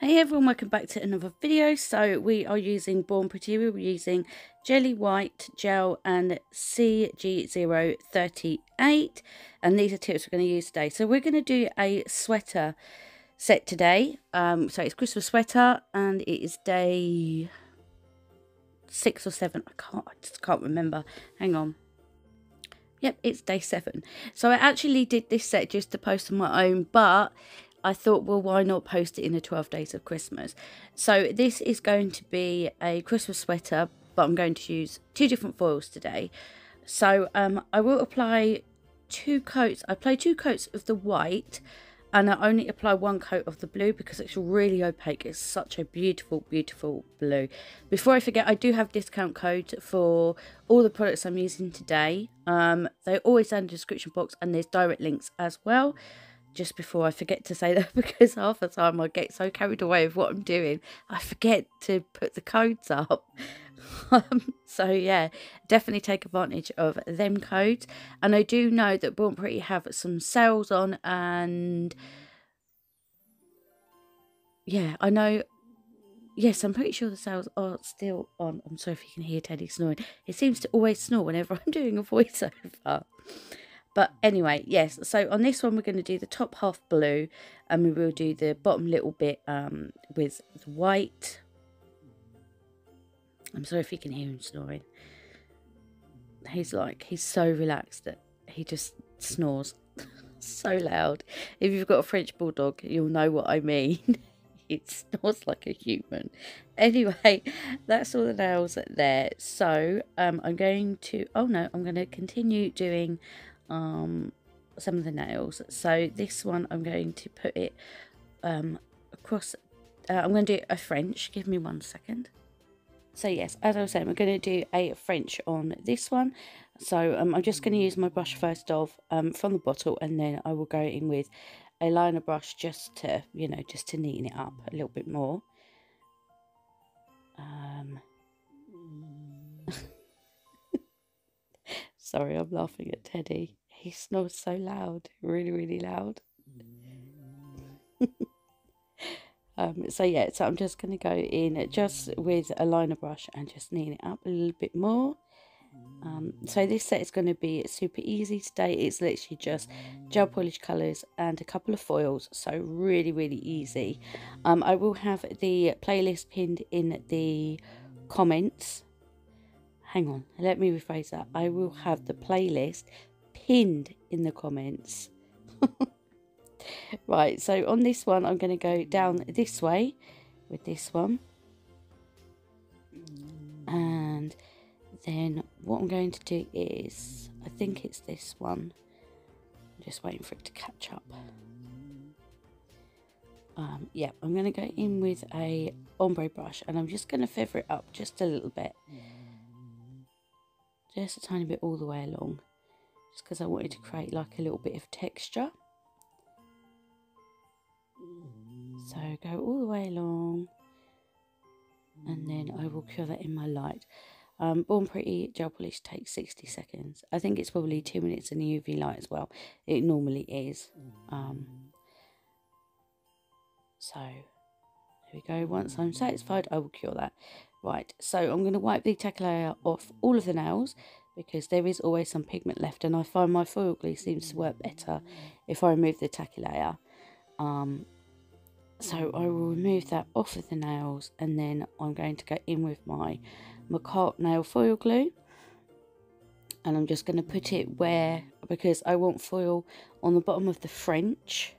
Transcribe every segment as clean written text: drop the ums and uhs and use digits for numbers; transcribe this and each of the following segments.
Hey everyone, welcome back to another video. So we are using Born Pretty. We're using Jelly White Gel and CG038, and these are tips we're going to use today. So we're going to do a sweater set today. So it's Christmas sweater, and it is day 6 or 7. I just can't remember. Hang on. Yep, it's day 7. So I actually did this set just to post on my own, but I thought, well, why not post it in the 12 days of Christmas? So this is going to be a Christmas sweater, but I'm going to use 2 different foils today. So I will apply 2 coats. I apply 2 coats of the white, and I only apply 1 coat of the blue because it's really opaque. It's such a beautiful, beautiful blue. Before I forget, I do have discount codes for all the products I'm using today. They're always down in the description box, and there's direct links as well. Just before I forget to say that, because half the time I get so carried away with what I'm doing, I forget to put the codes up. So yeah, definitely take advantage of them codes. And I do know that Born Pretty have some sales on, and yeah, I know. Yes, I'm pretty sure the sales are still on. I'm sorry if you can hear Teddy snoring. It seems to always snore whenever I'm doing a voiceover. But anyway, yes, so on this one we're going to do the top half blue, and we will do the bottom little bit with the white. I'm sorry if you can hear him snoring. He's so relaxed that he just snores so loud. If you've got a French bulldog, you'll know what I mean. It snores like a human. Anyway, that's all the nails there. So I'm going to, oh no, I'm going to continue doing some of the nails. So this one I'm going to put it across. I'm going to do a French. Give me 1 second. So yes, as I was saying, we're going to do a French on this one. So I'm just going to use my brush first off from the bottle, and then I will go in with a liner brush just to, you know, just to neaten it up a little bit more. Sorry, I'm laughing at Teddy. He snores so loud, really, really loud. So yeah, so I'm just going to go in just with a liner brush and just knead it up a little bit more. So this set is going to be super easy today. It's literally just gel polish colours and a couple of foils, so really, really easy. I will have the playlist pinned in the comments. Hang on, let me rephrase that. I will have the playlist pinned in the comments. Right, so on this one, I'm going to go down this way with this one. And then what I'm going to do is, I think it's this one. I'm just waiting for it to catch up. Yeah, I'm going to go in with a ombre brush, and I'm just going to feather it up just a little bit. Just a tiny bit all the way along, just because I wanted to create like a little bit of texture. So go all the way along, and then I will cure that in my light. Born Pretty gel polish takes 60 seconds. I think it's probably 2 minutes in the UV light as well. It normally is. So there we go. Once I'm satisfied, I will cure that. Right, so I'm going to wipe the tack layer off all of the nails, because there is always some pigment left, and I find my foil glue seems to work better if I remove the tacky layer. So I will remove that off of the nails, and then I'm going to go in with my Makartt nail foil glue, and I'm just going to put it where, because I want foil on the bottom of the French,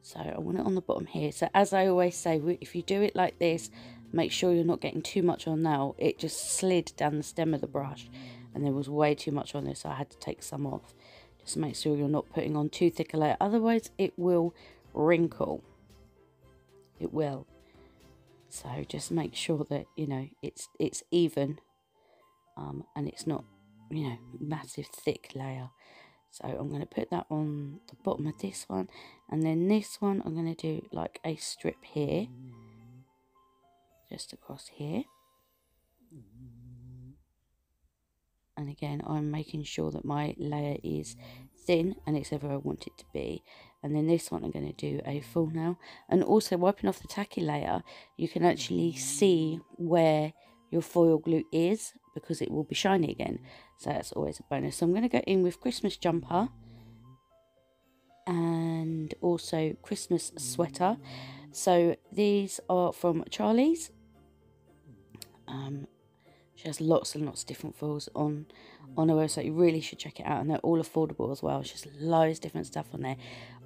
so I want it on the bottom here. So as I always say, if you do it like this, make sure you're not getting too much on now. It just slid down the stem of the brush, and there was way too much on this, so I had to take some off. Just make sure you're not putting on too thick a layer, otherwise it will wrinkle. It will. So just make sure that, you know, it's even, and it's not, you know, massive thick layer. So I'm going to put that on the bottom of this one, and then this one I'm going to do like a strip here. Just across here, and again I'm making sure that my layer is thin and it's ever I want it to be, And then this one I'm going to do a full now. And also wiping off the tacky layer, you can actually see where your foil glue is, because it will be shiny again. So that's always a bonus. So I'm going to go in with Christmas jumper and also Christmas sweater. So these are from Charlie's. She has lots and lots of different foils on her website. You really should check it out, and they're all affordable as well. She has loads of different stuff on there.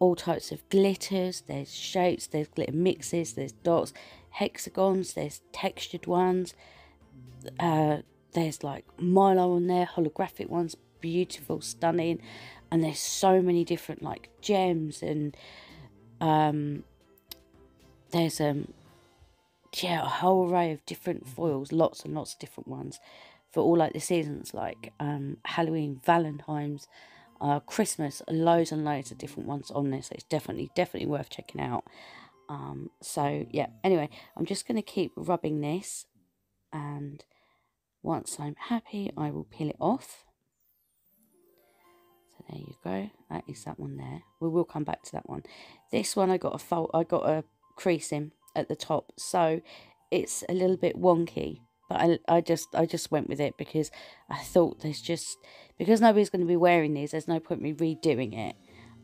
All types of glitters, there's shapes, there's glitter mixes, there's dots, hexagons, there's textured ones, there's like Milo on there, holographic ones, beautiful, stunning, and there's so many different like gems, and there's yeah, a whole array of different foils, lots and lots of different ones for all like the seasons, like Halloween, Valentine's, Christmas, loads and loads of different ones on there. So it's definitely worth checking out. So yeah, anyway, I'm just going to keep rubbing this, and once I'm happy I will peel it off. So there you go, that is that one there. We will come back to that one. This one I got a fold, I got a crease in at the top, so it's a little bit wonky, but I just went with it because I thought there's just, because nobody's going to be wearing these, there's no point in me redoing it.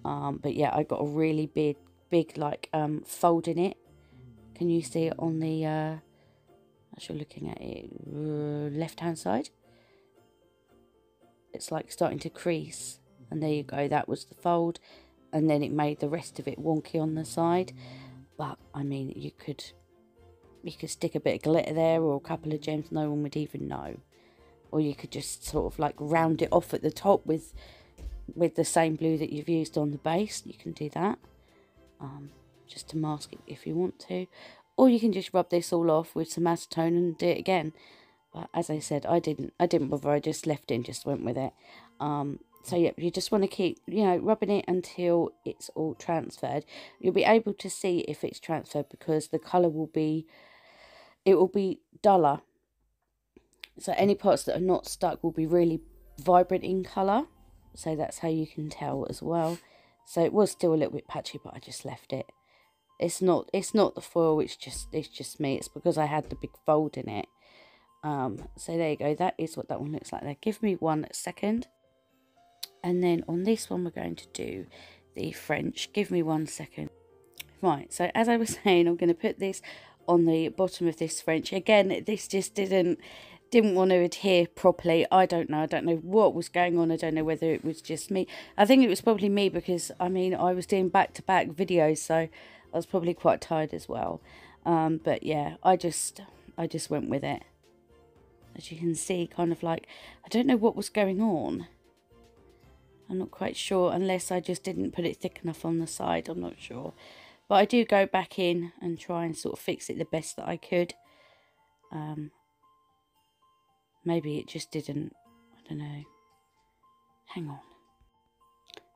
But yeah, I got a really big like fold in it. Can you see it on the as you're looking at it, left hand side? It's like starting to crease, and there you go, that was the fold, and then it made the rest of it wonky on the side. But I mean, you could stick a bit of glitter there or a couple of gems, no one would even know. Or you could just sort of like round it off at the top with the same blue that you've used on the base. You can do that just to mask it if you want to, or you can just rub this all off with some acetone and do it again. But as I said, I didn't bother, I just left it and just went with it. So yeah, you just want to keep, you know, rubbing it until it's all transferred. You'll be able to see if it's transferred because the colour will be, it will be duller. So any parts that are not stuck will be really vibrant in colour. So that's how you can tell as well. So it was still a little bit patchy, but I just left it. It's not the foil, it's just me. It's because I had the big fold in it. So there you go. That is what that one looks like there. Give me 1 second. And then on this one we're going to do the French. Give me 1 second. Right, so as I was saying, I'm going to put this on the bottom of this French. Again, this just didn't want to adhere properly. I don't know what was going on. I don't know whether it was just me. I think it was probably me, because I mean, I was doing back-to-back videos, so I was probably quite tired as well. But yeah, I just went with it. As you can see, kind of like, I don't know what was going on. I'm not quite sure, unless I just didn't put it thick enough on the side, I'm not sure. But I do go back in and try and sort of fix it the best that I could. Maybe it just didn't, I don't know. Hang on.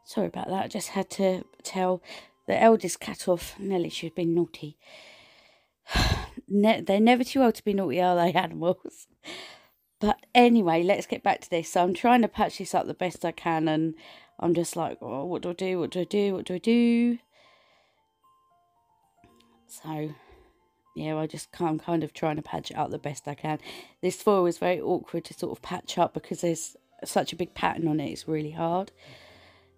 Sorry about that, I just had to tell the eldest cat off. Nelly, she'd been naughty. They're never too old to be naughty, are they, animals? But anyway, let's get back to this. So I'm trying to patch this up the best I can, and I'm just like, oh, what do I do? What do I do? What do I do? So, yeah, I'm kind of trying to patch it up the best I can. This foil is very awkward to sort of patch up because there's such a big pattern on it. It's really hard.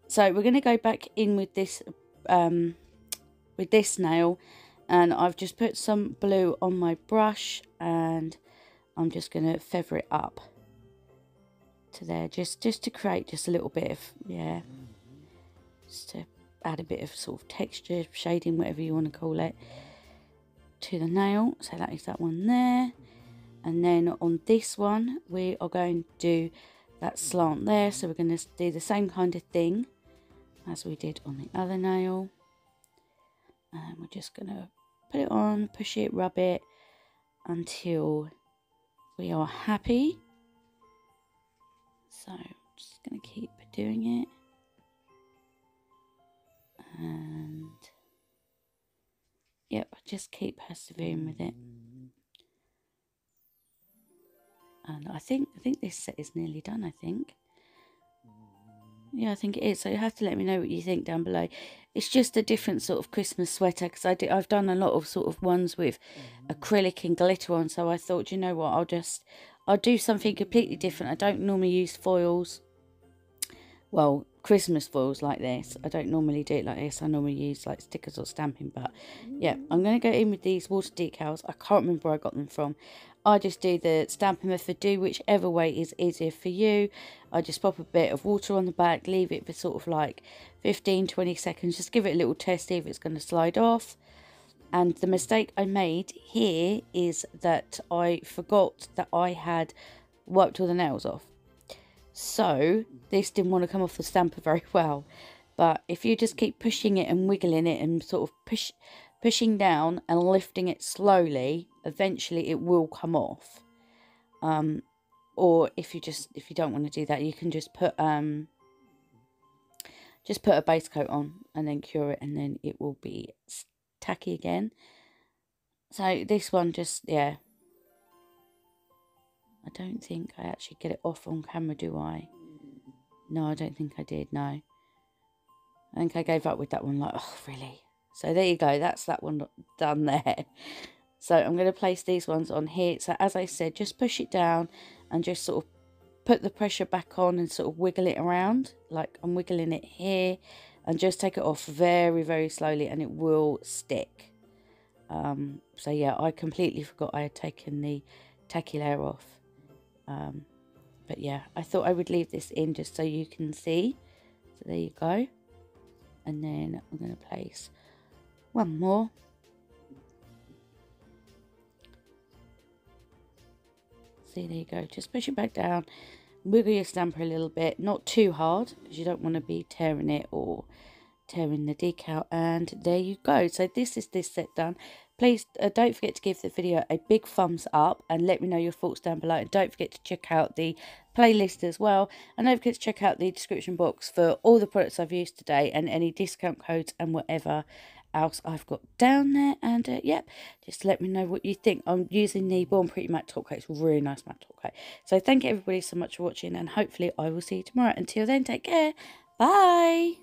So we're going to go back in with this nail, and I've just put some blue on my brush, and I'm just going to feather it up to there, just to create just a little bit of, yeah, just to add a bit of sort of texture, shading, whatever you want to call it, to the nail. So that is that one there. And then on this one, we are going to do that slant there. So we're going to do the same kind of thing as we did on the other nail. And we're just going to put it on, push it, rub it until we are happy. So I'm just going to keep doing it, and yep, just keep persevering with it. And I think this set is nearly done. I think Yeah, I think it is. So you have to let me know what you think down below. It's just a different sort of Christmas sweater, because I've done a lot of sort of ones with acrylic and glitter on. So I thought, you know what, I'll do something completely different. I don't normally use foils. Well, Christmas foils like this. I don't normally do it like this. I normally use like stickers or stamping. But yeah, I'm going to go in with these water decals. I can't remember where I got them from. I just do the stamping method, do whichever way is easier for you. I just pop a bit of water on the back, leave it for sort of like 15-20 seconds, just give it a little test, see if it's going to slide off. And the mistake I made here is that I forgot that I had wiped all the nails off, so this didn't want to come off the stamper very well. But if you just keep pushing it and wiggling it and sort of pushing down and lifting it slowly, eventually it will come off. Or if you don't want to do that, you can just put a base coat on and then cure it, and then it will be tacky again. So this one just, yeah, I don't think I actually get it off on camera, do I? No, I don't think I did. No, I think I gave up with that one, like, oh really. So there you go, that's that one done there. So I'm going to place these ones on here. So as I said, just push it down and just sort of put the pressure back on and sort of wiggle it around, like I'm wiggling it here, and just take it off very, very slowly, and it will stick. So yeah, I completely forgot I had taken the tacky layer off. But yeah, I thought I would leave this in just so you can see. So there you go. And then I'm going to place one more. See, there you go. Just push it back down. Wiggle your stamper a little bit. Not too hard, because you don't want to be tearing it or tearing the decal. And there you go. So this is this set done. Please don't forget to give the video a big thumbs up and let me know your thoughts down below. And don't forget to check out the playlist as well. And don't forget to check out the description box for all the products I've used today and any discount codes and whatever else I've got down there. And yep, just let me know what you think. I'm using the Born Pretty matte top coat. It's a really nice matte top coat. So thank you everybody so much for watching, and hopefully I will see you tomorrow. Until then, take care. Bye.